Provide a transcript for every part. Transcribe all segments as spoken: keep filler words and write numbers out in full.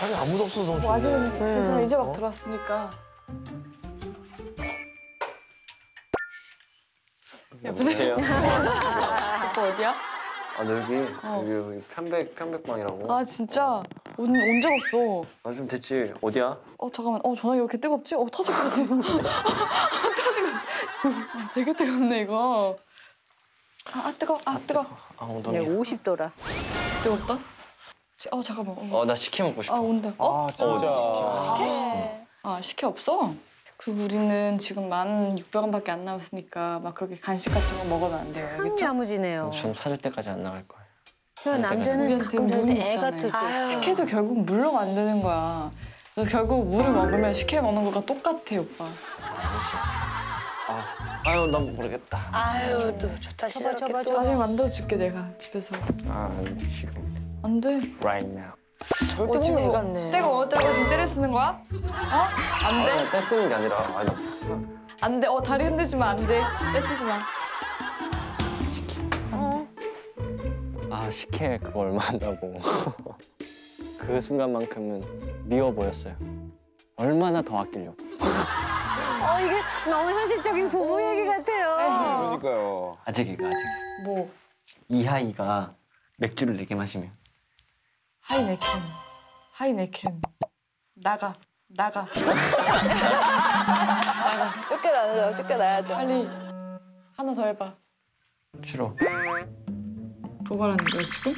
살이 아무도 없어서 너무 좋네. 맞아요. 네. 괜찮아, 이제 막 어? 들어왔으니까. 여보세요? 오빠 어디야? 아, 나 여기, 어. 여기, 여기 편백, 편백방이라고. 아, 진짜? 온, 언제 갔어? 아, 좀 됐지. 어디야? 어, 잠깐만. 어, 전화기 왜 이렇게 뜨겁지? 어, 터질 것 같아. 터질 것 같아. 되게 뜨겁네, 이거. 아, 아 뜨거, 아, 아 뜨거. 아, 엉덩이. 야, 오십 도라. 진짜 뜨겁다? 어, 잠깐만. 어, 어 나 식혜 먹고 싶어. 아, 온다. 어? 아, 진짜. 어, 식혜. 식혜? 아, 식혜 없어? 그리고 우리는 지금 만 육백 원밖에 안 남았으니까 막 그렇게 간식 같은 거 먹으면 안 돼요. 참 야무지네요. 전 사줄 때까지 안 나갈 거예요. 저 남자는 가끔 눈이 있잖아요. 애가 식혜도 결국 물로 만드는 거야. 그래서 결국 물을 먹으면 식혜 먹는 거랑 똑같아, 오빠. 아, 아유, 난 모르겠다. 아유, 또 좋다, 시작했다. 나중에 만들어줄게, 내가 집에서. 아, 지금. 안 돼. Right now. 절대 어, 못 갔네. 때가 어느 때가 지금 때를 쓰는 거야? 어? 안 돼? 아, 때 쓰는 게 아니라. 아니. 안 돼. 어, 다리 흔들지 마. 안 돼. 때 쓰지 마. 식혜. 어. 아, 식혜 그거 얼마 한다고. 그 순간만큼은 미워 보였어요. 얼마나 더 아끼려고. 어, 이게 너무 현실적인 부부 얘기 같아요. 그러니까요. 아직 이거 아직. 뭐? 이하이가 맥주를 네 개 마시면. 하이네켄, 하이네켄, 나가, 나가. 나가. 쫓겨나죠, 쫓겨나야죠. 빨리 하나 더 해봐. 싫어. 도발하는 거야, 지금?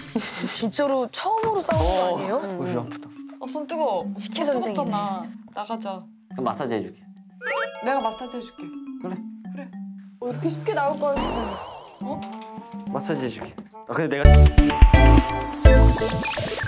진짜로 처음으로 싸우는 거 아니에요? 어, 응. 아프다. 어, 손 뜨거워. 식혜 전쟁이네. 나가자. 그럼 마사지 해줄게. 내가 마사지 해줄게. 그래. 그래. 어, 이렇게 쉽게 나올 거야, 지금. 어? 마사지 해줄게. 아, 근데 내가...